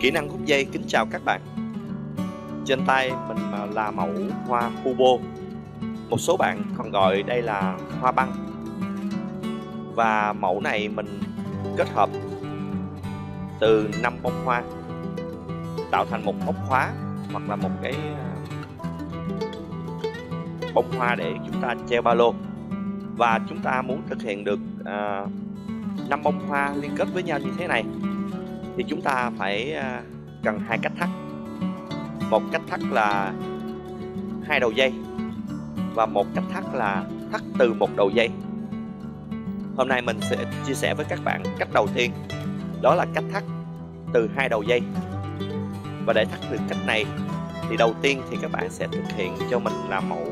Kỹ năng hút dây kính chào các bạn. Trên tay mình là mẫu hoa Hubo, một số bạn còn gọi đây là hoa băng. Và mẫu này mình kết hợp từ 5 bông hoa tạo thành một móc khóa hoặc là một cái bông hoa để chúng ta treo ba lô. Và chúng ta muốn thực hiện được 5 bông hoa liên kết với nhau như thế này thì chúng ta phải cần hai cách thắt. Một cách thắt là hai đầu dây và một cách thắt là thắt từ một đầu dây. Hôm nay mình sẽ chia sẻ với các bạn cách đầu tiên, đó là cách thắt từ hai đầu dây. Và để thắt được cách này thì đầu tiên thì các bạn sẽ thực hiện cho mình là mẫu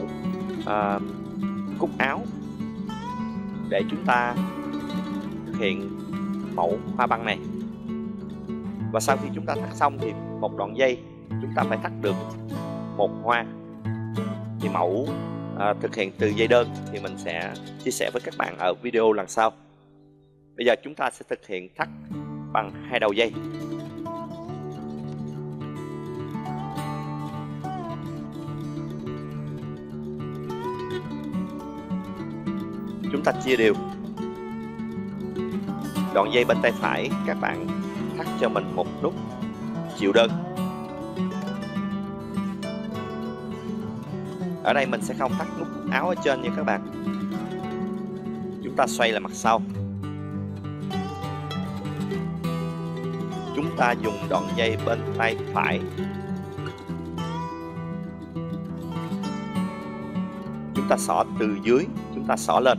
cúc áo để chúng ta thực hiện mẫu hoa băng này. Và sau khi chúng ta thắt xong thì một đoạn dây chúng ta phải thắt được một hoa. Thì mẫu thực hiện từ dây đơn thì mình sẽ chia sẻ với các bạn ở video lần sau. Bây giờ chúng ta sẽ thực hiện thắt bằng hai đầu dây. Chúng ta chia đều. Đoạn dây bên tay phải các bạn thắt cho mình một nút chịu đơn. Ở đây mình sẽ không thắt nút áo ở trên nha các bạn. Chúng ta xoay lại mặt sau. Chúng ta dùng đoạn dây bên tay phải. Chúng ta xỏ từ dưới, chúng ta xỏ lên.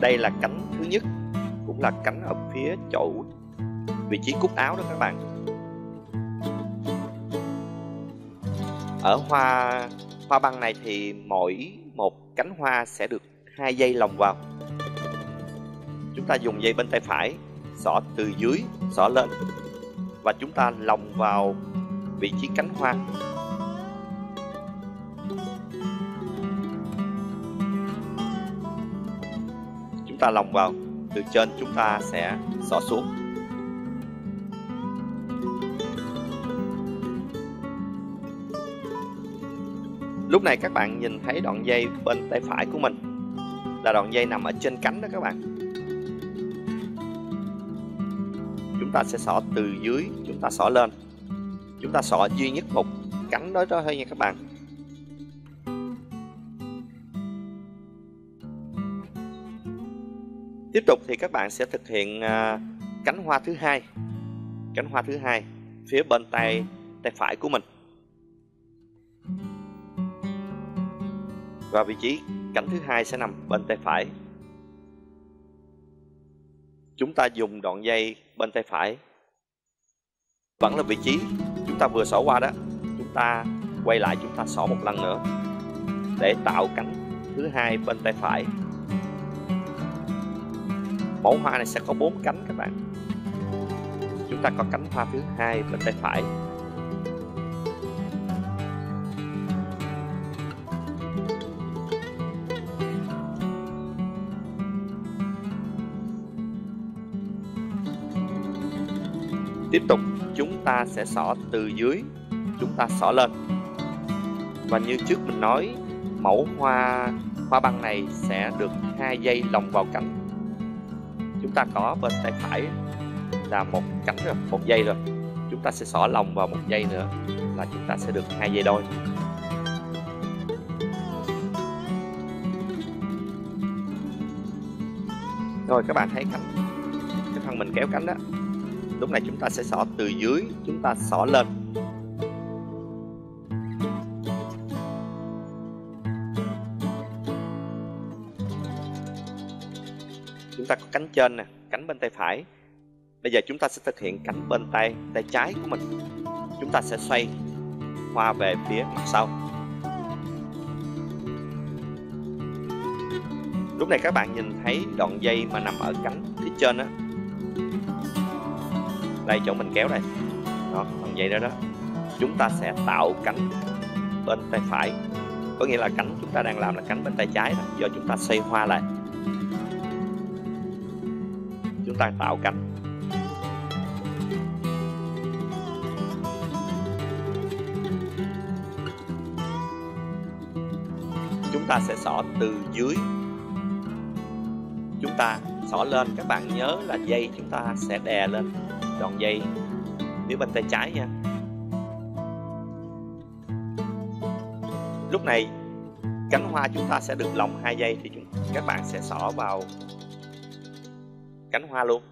Đây là cánh thứ nhất, cũng là cánh ở phía chỗ vị trí cúc áo đó các bạn. Ở hoa băng này thì mỗi một cánh hoa sẽ được hai dây lồng vào. Chúng ta dùng dây bên tay phải xỏ từ dưới, xỏ lên và chúng ta lồng vào vị trí cánh hoa. Chúng ta lồng vào từ trên, chúng ta sẽ xỏ xuống. Lúc này các bạn nhìn thấy đoạn dây bên tay phải của mình là đoạn dây nằm ở trên cánh đó các bạn. Chúng ta sẽ xỏ từ dưới, chúng ta xỏ lên. Chúng ta xỏ duy nhất một cánh đó thôi nha các bạn. Tiếp tục thì các bạn sẽ thực hiện cánh hoa thứ hai. Cánh hoa thứ hai phía bên tay phải của mình. Và vị trí cánh thứ hai sẽ nằm bên tay phải. Chúng ta dùng đoạn dây bên tay phải. Vẫn là vị trí chúng ta vừa xỏ qua đó. Chúng ta quay lại, chúng ta xỏ một lần nữa để tạo cánh thứ hai bên tay phải. Mẫu hoa này sẽ có 4 cánh các bạn. Chúng ta có cánh hoa thứ hai bên tay phải. Tiếp tục chúng ta sẽ xỏ từ dưới, chúng ta xỏ lên. Và như trước mình nói, mẫu hoa băng này sẽ được hai dây lồng vào cánh. Chúng ta có bên tay phải là một cánh rồi, một dây rồi. Chúng ta sẽ xỏ lồng vào một dây nữa là chúng ta sẽ được hai dây đôi. Rồi các bạn thấy cái phần mình kéo cánh đó. Lúc này chúng ta sẽ xỏ từ dưới, chúng ta xỏ lên. Chúng ta có cánh trên nè, cánh bên tay phải. Bây giờ chúng ta sẽ thực hiện cánh bên tay trái của mình. Chúng ta sẽ xoay hoa về phía mặt sau. Lúc này các bạn nhìn thấy đoạn dây mà nằm ở cánh phía trên đó. Đây chỗ mình kéo đây. Đó, bằng vậy đó. Chúng ta sẽ tạo cánh bên tay phải. Có nghĩa là cánh chúng ta đang làm là cánh bên tay trái đó. Giờ chúng ta xoay hoa lại. Chúng ta tạo cánh. Chúng ta sẽ xỏ từ dưới, chúng ta xỏ lên. Các bạn nhớ là dây chúng ta sẽ đè lên đòn dây phía bên tay trái nha. Lúc này cánh hoa chúng ta sẽ được lồng 2 dây thì các bạn sẽ xỏ vào cánh hoa luôn.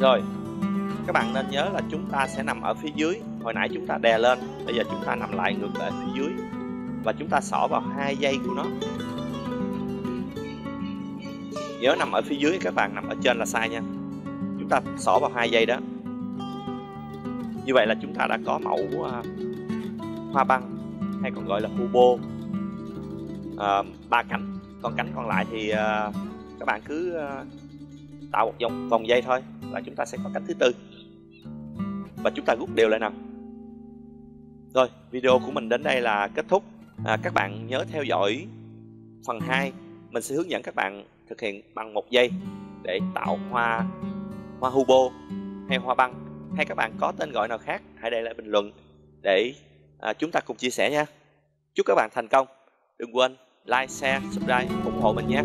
Rồi, các bạn nên nhớ là chúng ta sẽ nằm ở phía dưới. Hồi nãy chúng ta đè lên, bây giờ chúng ta nằm lại ngược lại phía dưới và chúng ta xỏ vào 2 dây của nó. Nhớ nằm ở phía dưới, các bạn nằm ở trên là sai nha. Chúng ta xỏ vào 2 dây đó. Như vậy là chúng ta đã có mẫu hoa băng hay còn gọi là hubo 3 cánh. Còn cánh còn lại thì các bạn cứ tạo một vòng dây thôi là chúng ta sẽ có cánh thứ 4. Và chúng ta rút đều lại nào. Rồi, video của mình đến đây là kết thúc. Các bạn nhớ theo dõi phần 2. Mình sẽ hướng dẫn các bạn thực hiện bằng 1 dây để tạo hoa hubo hay hoa băng, hay các bạn có tên gọi nào khác, hãy để lại bình luận để chúng ta cùng chia sẻ nha. Chúc các bạn thành công. Đừng quên like, share, subscribe ủng hộ mình nhé.